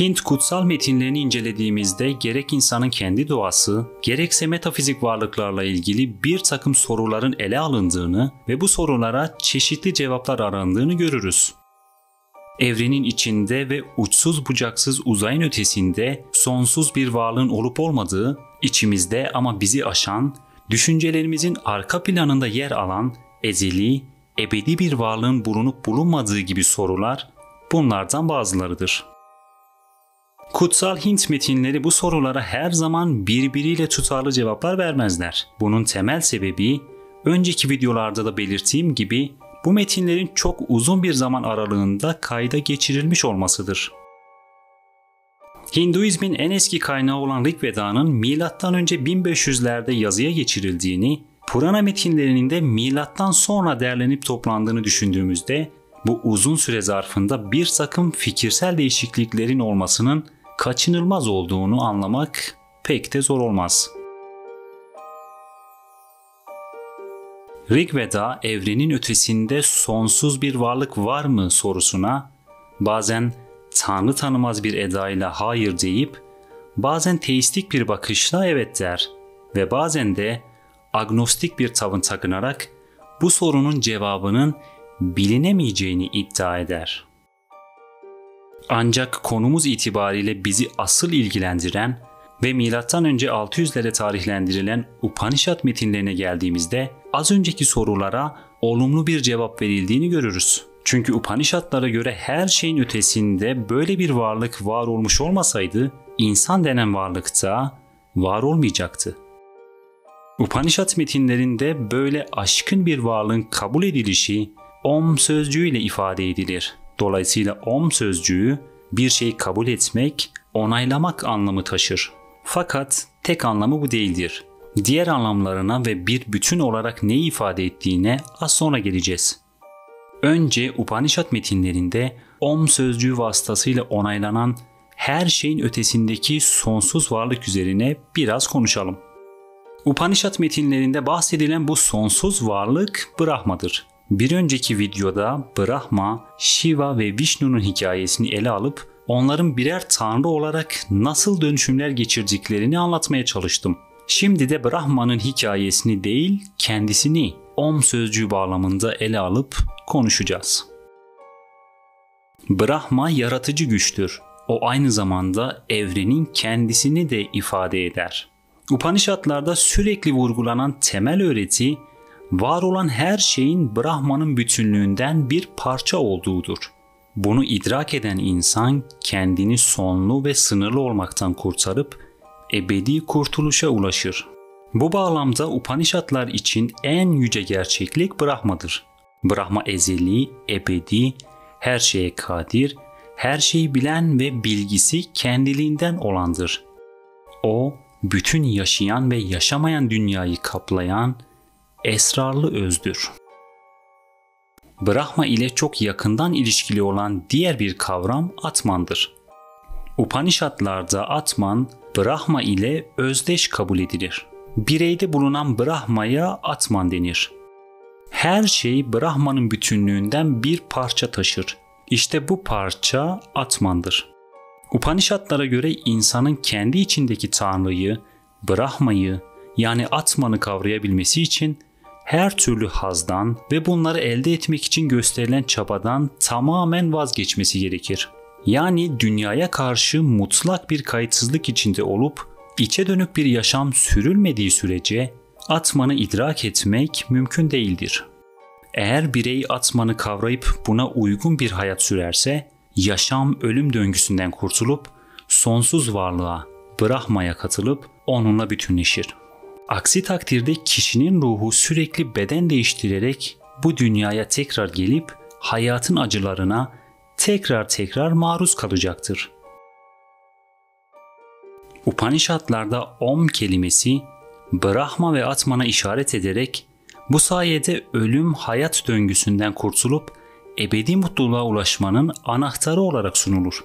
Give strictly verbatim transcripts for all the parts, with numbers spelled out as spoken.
Hint kutsal metinlerini incelediğimizde gerek insanın kendi doğası, gerekse metafizik varlıklarla ilgili bir takım soruların ele alındığını ve bu sorulara çeşitli cevaplar arandığını görürüz. Evrenin içinde ve uçsuz bucaksız uzayın ötesinde sonsuz bir varlığın olup olmadığı, içimizde ama bizi aşan, düşüncelerimizin arka planında yer alan, ezeli, ebedi bir varlığın bulunup bulunmadığı gibi sorular bunlardan bazılarıdır. Kutsal Hint metinleri bu sorulara her zaman birbiriyle tutarlı cevaplar vermezler. Bunun temel sebebi, önceki videolarda da belirttiğim gibi bu metinlerin çok uzun bir zaman aralığında kayda geçirilmiş olmasıdır. Hinduizmin en eski kaynağı olan Rig Veda'nın milattan önce bin beş yüzlerde yazıya geçirildiğini, Purana metinlerinin de milattan sonra derlenip toplandığını düşündüğümüzde bu uzun süre zarfında bir takım fikirsel değişikliklerin olmasının kaçınılmaz olduğunu anlamak pek de zor olmaz. Rig Veda, evrenin ötesinde sonsuz bir varlık var mı sorusuna bazen tanrı tanımaz bir edayla hayır deyip, bazen teistik bir bakışla evet der ve bazen de agnostik bir tavır takınarak bu sorunun cevabının bilinemeyeceğini iddia eder. Ancak konumuz itibariyle bizi asıl ilgilendiren ve milattan önce altı yüzlere tarihlendirilen Upanishad metinlerine geldiğimizde az önceki sorulara olumlu bir cevap verildiğini görürüz. Çünkü Upanishadlara göre her şeyin ötesinde böyle bir varlık var olmuş olmasaydı insan denen varlık da var olmayacaktı. Upanishad metinlerinde böyle aşkın bir varlığın kabul edilişi Om sözcüğüyle ifade edilir. Dolayısıyla Om sözcüğü bir şeyi kabul etmek, onaylamak anlamı taşır. Fakat tek anlamı bu değildir. Diğer anlamlarına ve bir bütün olarak neyi ifade ettiğine az sonra geleceğiz. Önce Upanishad metinlerinde Om sözcüğü vasıtasıyla onaylanan her şeyin ötesindeki sonsuz varlık üzerine biraz konuşalım. Upanishad metinlerinde bahsedilen bu sonsuz varlık Brahma'dır. Bir önceki videoda Brahma, Şiva ve Vishnu'nun hikayesini ele alıp onların birer tanrı olarak nasıl dönüşümler geçirdiklerini anlatmaya çalıştım. Şimdi de Brahma'nın hikayesini değil, kendisini Om sözcüğü bağlamında ele alıp konuşacağız. Brahma yaratıcı güçtür. O aynı zamanda evrenin kendisini de ifade eder. Upanishadlarda sürekli vurgulanan temel öğreti, var olan her şeyin Brahman'ın bütünlüğünden bir parça olduğudur. Bunu idrak eden insan kendini sonlu ve sınırlı olmaktan kurtarıp ebedi kurtuluşa ulaşır. Bu bağlamda Upanishadlar için en yüce gerçeklik Brahma'dır. Brahma ezeli, ebedi, her şeye kadir, her şeyi bilen ve bilgisi kendiliğinden olandır. O, bütün yaşayan ve yaşamayan dünyayı kaplayan esrarlı özdür. Brahma ile çok yakından ilişkili olan diğer bir kavram Atman'dır. Upanishadlarda Atman, Brahma ile özdeş kabul edilir. Bireyde bulunan Brahma'ya Atman denir. Her şey Brahma'nın bütünlüğünden bir parça taşır. İşte bu parça Atman'dır. Upanishadlara göre insanın kendi içindeki Tanrı'yı, Brahma'yı yani Atman'ı kavrayabilmesi için her türlü hazdan ve bunları elde etmek için gösterilen çabadan tamamen vazgeçmesi gerekir. Yani dünyaya karşı mutlak bir kayıtsızlık içinde olup içe dönük bir yaşam sürülmediği sürece Atman'ı idrak etmek mümkün değildir. Eğer birey Atman'ı kavrayıp buna uygun bir hayat sürerse yaşam ölüm döngüsünden kurtulup sonsuz varlığa, Brahma'ya katılıp onunla bütünleşir. Aksi takdirde kişinin ruhu sürekli beden değiştirerek bu dünyaya tekrar gelip hayatın acılarına tekrar tekrar maruz kalacaktır. Upanishadlarda Om kelimesi Brahma ve Atman'a işaret ederek bu sayede ölüm hayat döngüsünden kurtulup ebedi mutluluğa ulaşmanın anahtarı olarak sunulur.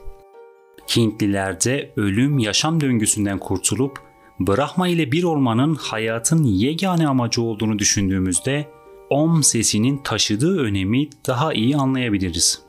Hintlilerde ölüm yaşam döngüsünden kurtulup Brahma ile bir olmanın hayatın yegane amacı olduğunu düşündüğümüzde Om sesinin taşıdığı önemi daha iyi anlayabiliriz.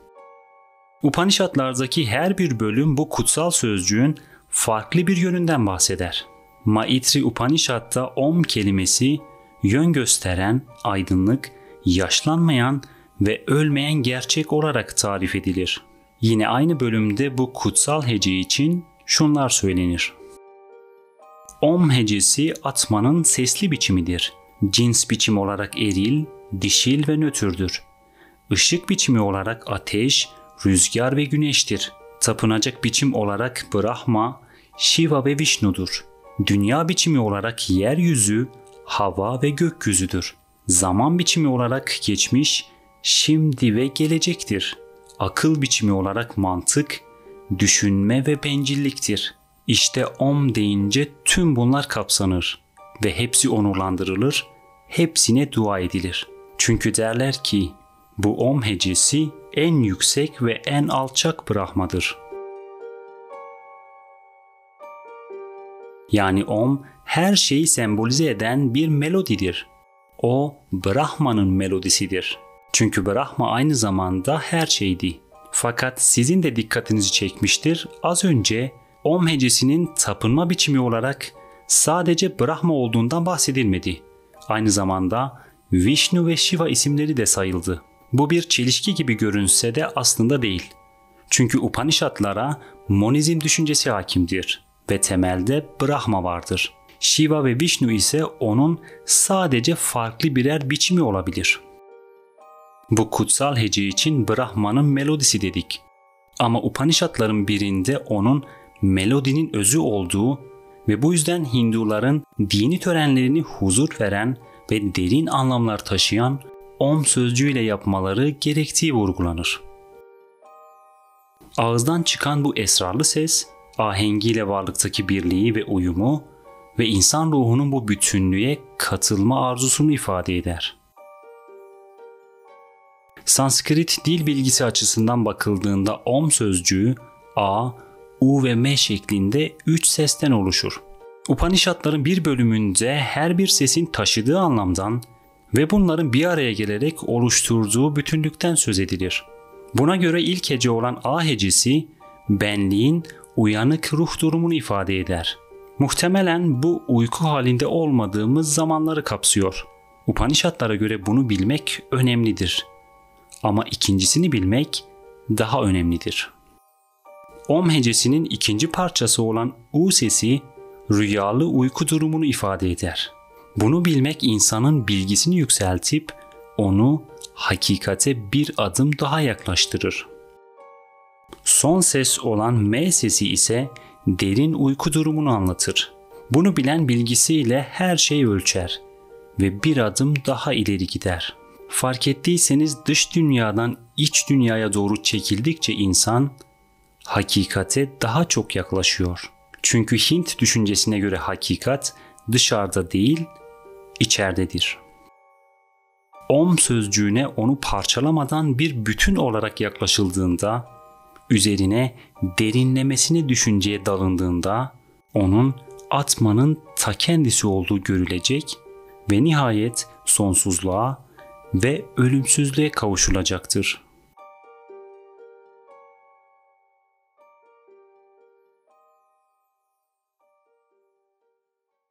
Upanishadlardaki her bir bölüm bu kutsal sözcüğün farklı bir yönünden bahseder. Maitri Upanishad'da Om kelimesi yön gösteren, aydınlık, yaşlanmayan ve ölmeyen gerçek olarak tarif edilir. Yine aynı bölümde bu kutsal hece için şunlar söylenir. Om hecesi Atman'ın sesli biçimidir. Cins biçimi olarak eril, dişil ve nötrdür. Işık biçimi olarak ateş, rüzgar ve güneştir. Tapınacak biçim olarak Brahma, Şiva ve Vishnu'dur. Dünya biçimi olarak yeryüzü, hava ve gökyüzüdür. Zaman biçimi olarak geçmiş, şimdi ve gelecektir. Akıl biçimi olarak mantık, düşünme ve bencilliktir. İşte Om deyince tüm bunlar kapsanır ve hepsi onurlandırılır, hepsine dua edilir. Çünkü derler ki bu Om hecesi en yüksek ve en alçak Brahma'dır. Yani Om her şeyi sembolize eden bir melodidir. O Brahma'nın melodisidir. Çünkü Brahma aynı zamanda her şeydi. Fakat sizin de dikkatinizi çekmiştir. Az önce Om hecesinin tapınma biçimi olarak sadece Brahma olduğundan bahsedilmedi. Aynı zamanda Vishnu ve Şiva isimleri de sayıldı. Bu bir çelişki gibi görünse de aslında değil. Çünkü Upanishadlara monizm düşüncesi hakimdir ve temelde Brahma vardır. Şiva ve Vishnu ise onun sadece farklı birer biçimi olabilir. Bu kutsal hece için Brahma'nın melodisi dedik. Ama Upanishadların birinde onun melodinin özü olduğu ve bu yüzden Hinduların dini törenlerini huzur veren ve derin anlamlar taşıyan Om sözcüğüyle yapmaları gerektiği vurgulanır. Ağızdan çıkan bu esrarlı ses, ahengiyle varlıktaki birliği ve uyumu ve insan ruhunun bu bütünlüğe katılma arzusunu ifade eder. Sanskrit dil bilgisi açısından bakıldığında Om sözcüğü A, U ve M şeklinde üç sesten oluşur. Upanishadların bir bölümünde her bir sesin taşıdığı anlamdan ve bunların bir araya gelerek oluşturduğu bütünlükten söz edilir. Buna göre ilk hece olan A hecesi benliğin uyanık ruh durumunu ifade eder. Muhtemelen bu uyku halinde olmadığımız zamanları kapsıyor. Upanishadlara göre bunu bilmek önemlidir. Ama ikincisini bilmek daha önemlidir. Om hecesinin ikinci parçası olan U sesi rüyalı uyku durumunu ifade eder. Bunu bilmek insanın bilgisini yükseltip onu hakikate bir adım daha yaklaştırır. Son ses olan M sesi ise derin uyku durumunu anlatır. Bunu bilen bilgisiyle her şeyi ölçer ve bir adım daha ileri gider. Fark ettiyseniz dış dünyadan iç dünyaya doğru çekildikçe insan hakikate daha çok yaklaşıyor. Çünkü Hint düşüncesine göre hakikat dışarıda değil, içeridedir. Om sözcüğüne onu parçalamadan bir bütün olarak yaklaşıldığında, üzerine derinlemesine düşünceye dalındığında onun Atman'ın ta kendisi olduğu görülecek ve nihayet sonsuzluğa ve ölümsüzlüğe kavuşulacaktır.